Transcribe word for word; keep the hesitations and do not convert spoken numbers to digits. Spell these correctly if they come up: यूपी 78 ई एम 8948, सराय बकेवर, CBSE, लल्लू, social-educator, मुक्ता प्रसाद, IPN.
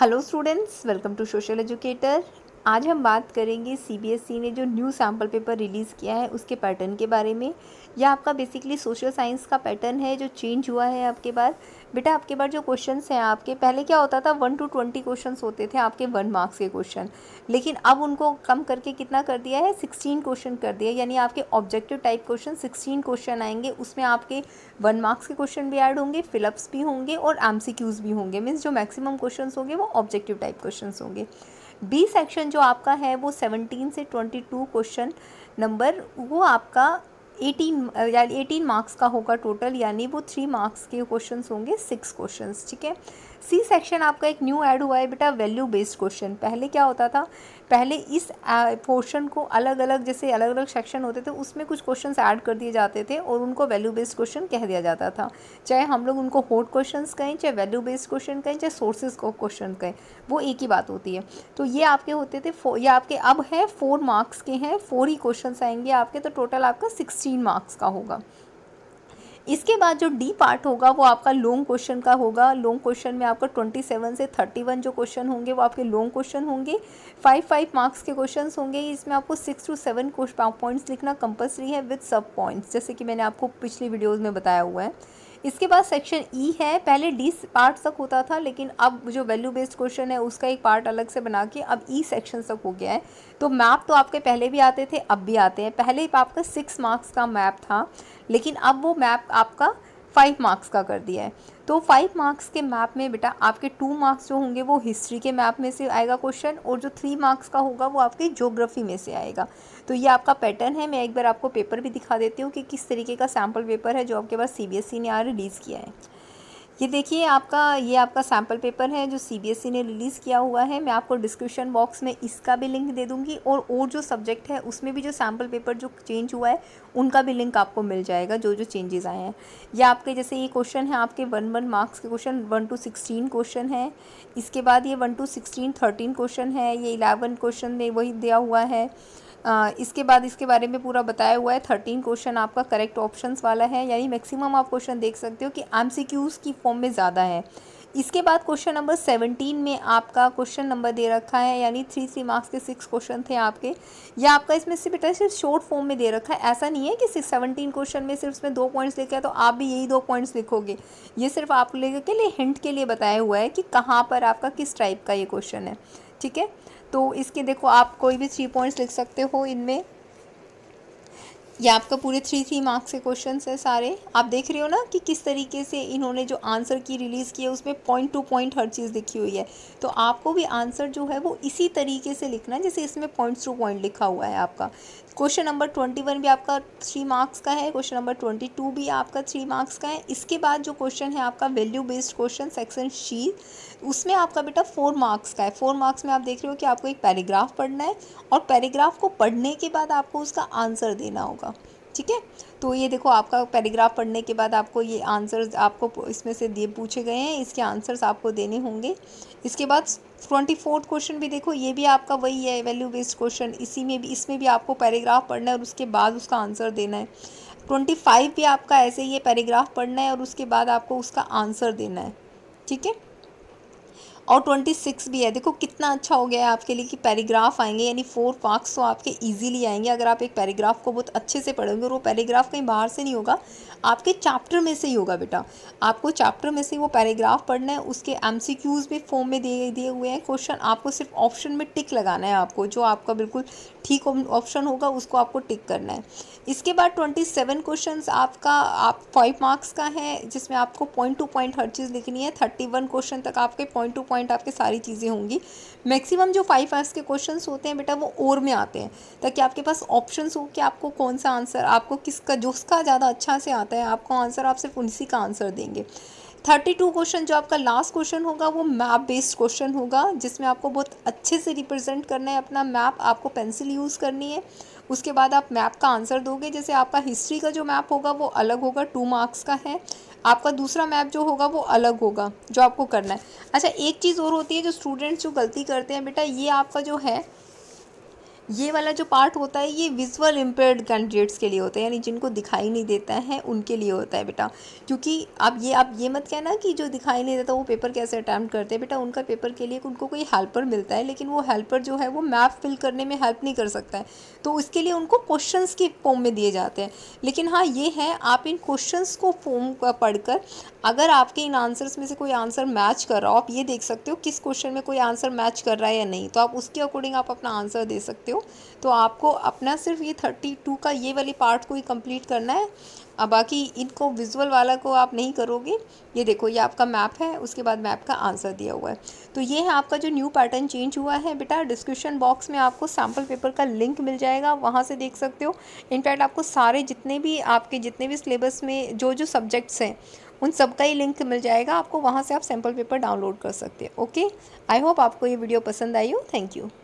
Hello students, welcome to social educator. आज हम बात करेंगे सीबीएसई ने जो न्यू सैम्पल पेपर रिलीज़ किया है उसके पैटर्न के बारे में। यह आपका बेसिकली सोशल साइंस का पैटर्न है जो चेंज हुआ है। आपके पास बेटा आपके पास जो क्वेश्चंस हैं, आपके पहले क्या होता था, वन टू ट्वेंटी क्वेश्चंस होते थे आपके वन मार्क्स के क्वेश्चन, लेकिन अब उनको कम करके कितना कर दिया है, सिक्सटीन क्वेश्चन कर दिया। यानी आपके objective type question sixteen question आएंगे, उसमें आपके वन मार्क्स के क्वेश्चन भी ऐड होंगे, फिलअप्स भी होंगे और एमसीक्यूज भी होंगे। मीन्स जो मैक्सिमम क्वेश्चन होंगे वो ऑब्जेक्टिव टाइप क्वेश्चन होंगे। बी सेक्शन जो आपका है वो सेवनटीन से ट्वेंटी टू क्वेश्चन नंबर, वो आपका एटीन या एटीन मार्क्स का होगा टोटल, यानी वो थ्री मार्क्स के क्वेश्चंस होंगे, सिक्स क्वेश्चंस। ठीक है। सी सेक्शन आपका एक न्यू ऐड हुआ है बेटा, वैल्यू बेस्ड क्वेश्चन। पहले क्या होता था, पहले इस पोर्शन को अलग अलग, जैसे अलग अलग सेक्शन होते थे उसमें कुछ क्वेश्चंस ऐड कर दिए जाते थे और उनको वैल्यू बेस्ड क्वेश्चन कह दिया जाता था। चाहे हम लोग उनको हॉट क्वेश्चन कहें, चाहे वैल्यू बेस्ड क्वेश्चन कहें, चाहे सोर्सेज को क्वेश्चन कहें, वो एक ही बात होती है। तो ये आपके होते थे फो, ये आपके अब है फोर मार्क्स के हैं, फोर ही क्वेश्चन आएंगे आपके, तो टोटल आपका सिक्स तीन मार्क्स का होगा। इसके बाद जो डी पार्ट होगा वो आपका लॉन्ग क्वेश्चन का होगा। लॉन्ग क्वेश्चन में आपका सत्ताईस से इकतीस जो क्वेश्चन होंगे वो आपके लॉन्ग क्वेश्चन होंगे, फाइव फाइव मार्क्स के क्वेश्चंस होंगे। इसमें आपको सिक्स टू सेवन पॉइंट्स लिखना कंपलसरी है विद सब पॉइंट्स, जैसे कि मैंने आपको पिछली वीडियोस में बताया हुआ है। इसके बाद सेक्शन ई e है, पहले डी पार्ट तक होता था लेकिन अब जो वैल्यू बेस्ड क्वेश्चन है उसका एक पार्ट अलग से बना के अब ई e सेक्शन तक हो गया है। तो मैप तो आपके पहले भी आते थे, अब भी आते हैं। पहले आपका सिक्स मार्क्स का मैप था लेकिन अब वो मैप आपका फाइव मार्क्स का कर दिया है। तो फाइव मार्क्स के मैप में बेटा आपके टू मार्क्स जो होंगे वो हिस्ट्री के मैप में से आएगा क्वेश्चन, और जो थ्री मार्क्स का होगा वो आपकी ज्योग्राफी में से आएगा। तो ये आपका पैटर्न है। मैं एक बार आपको पेपर भी दिखा देती हूँ कि किस तरीके का सैम्पल पेपर है जो आपके पास सीबीएसई ने आज रिलीज़ किया है। ये देखिए आपका, ये आपका सैम्पल पेपर है जो सीबीएसई ने रिलीज़ किया हुआ है। मैं आपको डिस्क्रिप्शन बॉक्स में इसका भी लिंक दे दूंगी, और और जो सब्जेक्ट है उसमें भी जो सैम्पल पेपर जो चेंज हुआ है उनका भी लिंक आपको मिल जाएगा, जो जो चेंजेस आए हैं। ये आपके, जैसे ये क्वेश्चन है आपके वन वन मार्क्स के question, one to sixteen question है। इसके बाद ये one to sixteen thirteen question है, ये इलेवन क्वेश्चन में वही दिया हुआ है। आ, इसके बाद इसके बारे में पूरा बताया हुआ है। थर्टीन क्वेश्चन आपका करेक्ट ऑप्शंस वाला है, यानी मैक्सिमम आप क्वेश्चन देख सकते हो कि एमसीक्यूज़ की फॉर्म में ज़्यादा है। इसके बाद क्वेश्चन नंबर सेवनटीन में आपका क्वेश्चन नंबर दे रखा है, यानी थ्री थ्री मार्क्स के सिक्स क्वेश्चन थे आपके। या आपका इसमें से बेटा सिर्फ शॉर्ट फॉर्म में दे रखा है, ऐसा नहीं है कि सिक्स सेवनटीन क्वेश्चन में सिर्फ इसमें दो पॉइंट्स लिखा है तो आप भी यही दो पॉइंट्स लिखोगे। ये सिर्फ आप लोगों के लिए हिंट के लिए बताया हुआ है कि कहाँ पर आपका किस टाइप का ये क्वेश्चन है। ठीक है। तो इसके देखो आप कोई भी थ्री पॉइंट्स लिख सकते हो इनमें। ये आपका पूरे थ्री थ्री मार्क्स के क्वेश्चंस है सारे। आप देख रहे हो ना कि किस तरीके से इन्होंने जो आंसर की रिलीज़ की है उसमें पॉइंट टू पॉइंट हर चीज़ लिखी हुई है। तो आपको भी आंसर जो है वो इसी तरीके से लिखना है जैसे इसमें पॉइंट्स टू पॉइंट लिखा हुआ है आपका। क्वेश्चन नंबर ट्वेंटी वन भी आपका थ्री मार्क्स का है, क्वेश्चन नंबर ट्वेंटी टू भी आपका थ्री मार्क्स का है। इसके बाद जो क्वेश्चन है आपका value based question section C, उसमें आपका बेटा फोर मार्क्स का है। फोर मार्क्स में आप देख रहे हो कि आपको एक पैराग्राफ पढ़ना है और पैराग्राफ को पढ़ने के बाद आपको उसका आंसर देना होगा। ठीक है। तो ये देखो आपका पैराग्राफ पढ़ने के बाद आपको ये आंसर्स आपको इसमें से दिए पूछे गए हैं, इसके आंसर्स आपको देने होंगे। इसके बाद ट्वेंटी फोर्थ क्वेश्चन भी देखो, ये भी आपका वही है वैल्यू बेस्ड क्वेश्चन। इसी में भी, इसमें भी आपको पैराग्राफ पढ़ना है और उसके बाद उसका आंसर देना है। ट्वेंटी फाइव भी आपका ऐसे ही है, पैराग्राफ पढ़ना है और उसके बाद आपको उसका आंसर देना है। ठीक है। और छब्बीस भी है। देखो कितना अच्छा हो गया है आपके लिए कि पैराग्राफ आएंगे, यानी फोर मार्क्स तो आपके इजीली आएंगे अगर आप एक पैराग्राफ को बहुत अच्छे से पढ़ोगे। और वो पैराग्राफ कहीं बाहर से नहीं होगा, आपके चैप्टर में से ही होगा बेटा। आपको चैप्टर में से वो पैराग्राफ पढ़ना है, उसके एमसीक्यूज़ भी फॉर्म में दिए दिए हुए हैं क्वेश्चन। आपको सिर्फ ऑप्शन में टिक लगाना है, आपको जो आपका बिल्कुल ठीक ऑप्शन होगा उसको आपको टिक करना है। इसके बाद ट्वेंटी सेवन क्वेश्चन आपका आप फाइव मार्क्स का है, जिसमें आपको पॉइंट टू पॉइंट हर चीज़ लिखनी है। थर्टी वन क्वेश्चन तक आपके पॉइंट टू पॉइंट आपके सारी चीज़ें होंगी। मैक्सिमम जो फाइव मार्क्स के क्वेश्चंस होते हैं बेटा वो और में आते हैं, ताकि आपके पास ऑप्शंस हो कि आपको कौन सा आंसर, आपको किसका जो उसका ज़्यादा अच्छा से आता है आपको आंसर, आप सिर्फ उसी का आंसर देंगे। थर्टी टू क्वेश्चन जो आपका लास्ट क्वेश्चन होगा वो मैप बेस्ड क्वेश्चन होगा, जिसमें आपको बहुत अच्छे से रिप्रेजेंट करना है अपना मैप। आपको पेंसिल यूज़ करनी है, उसके बाद आप मैप का आंसर दोगे। जैसे आपका हिस्ट्री का जो मैप होगा वो अलग होगा, टू मार्क्स का है। आपका दूसरा मैप जो होगा वो अलग होगा जो आपको करना है। अच्छा, एक चीज़ और होती है जो स्टूडेंट्स जो गलती करते हैं बेटा, ये आपका जो है ये वाला जो पार्ट होता है ये विजुअल इम्पेयर्ड कैंडिडेट्स के लिए होता है, यानी जिनको दिखाई नहीं देता है उनके लिए होता है बेटा। क्योंकि आप ये आप ये मत कहना कि जो दिखाई नहीं देता वो पेपर कैसे अटैम्प्ट करते हैं बेटा, उनका पेपर के लिए उनको कोई हेल्पर मिलता है, लेकिन वो हेल्पर जो है वो मैप फिल करने में हेल्प नहीं कर सकता है, तो उसके लिए उनको क्वेश्चन के फॉर्म में दिए जाते हैं। लेकिन हाँ ये है, आप इन क्वेश्चन को फॉर्म पढ़ कर अगर आपके इन आंसर्स में से कोई आंसर मैच कर रहा हो, आप ये देख सकते हो किस क्वेश्चन में कोई आंसर मैच कर रहा है या नहीं, तो आप उसके अकॉर्डिंग आप अपना आंसर दे सकते हो। तो आपको अपना सिर्फ ये बत्तीस का ये वाले पार्ट को ही कंप्लीट करना है, अब बाकी इनको विजुअल वाला को आप नहीं करोगे। ये देखो ये आपका मैप है, उसके बाद मैप का आंसर दिया हुआ है। तो ये है आपका जो न्यू पैटर्न चेंज हुआ है बेटा। डिस्क्रिप्शन बॉक्स में आपको सैम्पल पेपर का लिंक मिल जाएगा, वहाँ से देख सकते हो। इनफैक्ट आपको सारे जितने भी आपके जितने भी सिलेबस में जो जो सब्जेक्ट्स हैं उन सब का ही लिंक मिल जाएगा, आपको वहाँ से आप सैम्पल पेपर डाउनलोड कर सकते हो। ओके, आई होप आपको ये वीडियो पसंद आई हो। Thank you.